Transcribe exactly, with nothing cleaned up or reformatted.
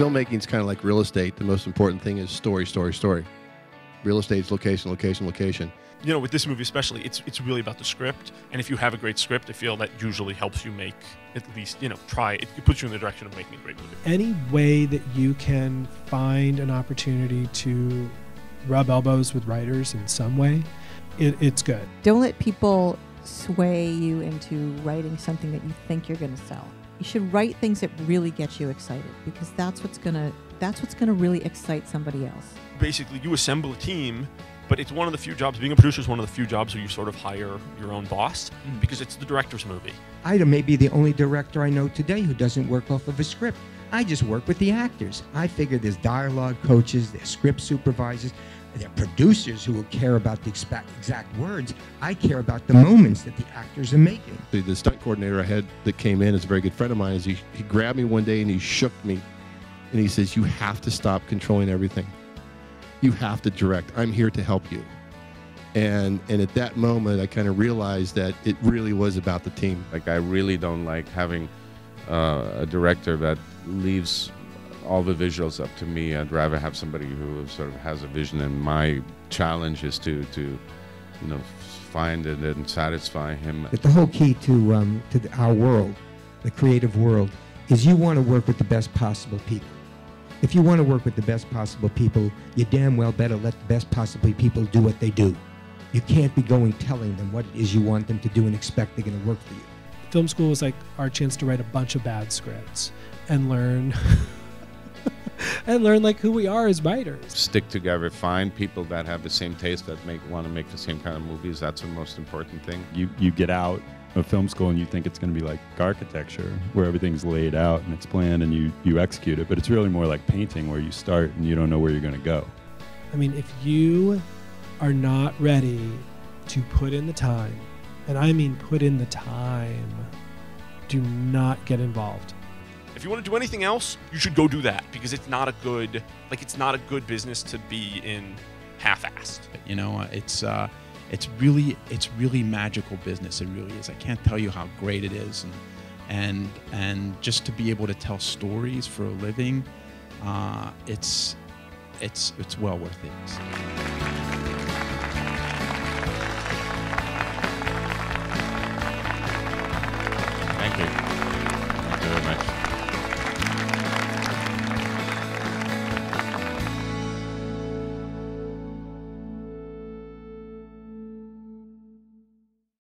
filmmaking is kind of like real estate. The most important thing is story, story, story. Real estate is location, location, location. You know, with this movie especially, it's it's really about the script. And if you have a great script, I feel that usually helps you make at least, you know, try. It, it puts you in the direction of making a great movie. Any way that you can find an opportunity to rub elbows with writers in some way, it, it's good. Don't let people sway you into writing something that you think you're going to sell. You should write things that really get you excited, because that's what's gonna that's what's gonna really excite somebody else. Basically, you assemble a team, but it's one of the few jobs, being a producer is one of the few jobs where you sort of hire your own boss, because it's the director's movie. I may be the only director I know today who doesn't work off of a script. I just work with the actors. I figure there's dialogue coaches, there's script supervisors, there's producers who will care about the exact words. I care about the moments that the actors are making. The, the stunt coordinator I had that came in is a very good friend of mine. Is he, he grabbed me one day and he shook me. And he says, you have to stop controlling everything. You have to direct. I'm here to help you. And, and at that moment, I kind of realized that it really was about the team. Like, I really don't like having uh, a director that leaves all the visuals up to me. I'd rather have somebody who sort of has a vision, and my challenge is to, to you know, find it and satisfy him. But the whole key to, um, to the, our world, the creative world, is you want to work with the best possible people. If you want to work with the best possible people, you damn well better let the best possible people do what they do. You can't be going telling them what it is you want them to do and expect they're going to work for you. Film school was like our chance to write a bunch of bad scripts and learn and learn like who we are as writers. Stick together, find people that have the same taste, that make want to make the same kind of movies. That's the most important thing. You you get out of film school and you think it's going to be like architecture, where everything's laid out and it's planned and you you execute it, but it's really more like painting, where you start and you don't know where you're going to go. I mean, if you are not ready to put in the time, and I mean put in the time, do not get involved. If you want to do anything else, you should go do that, because it's not a good, like, it's not a good business to be in half-assed. You know, it's uh, it's really it's really magical business. It really is. I can't tell you how great it is, and and and just to be able to tell stories for a living, uh, it's it's it's well worth it.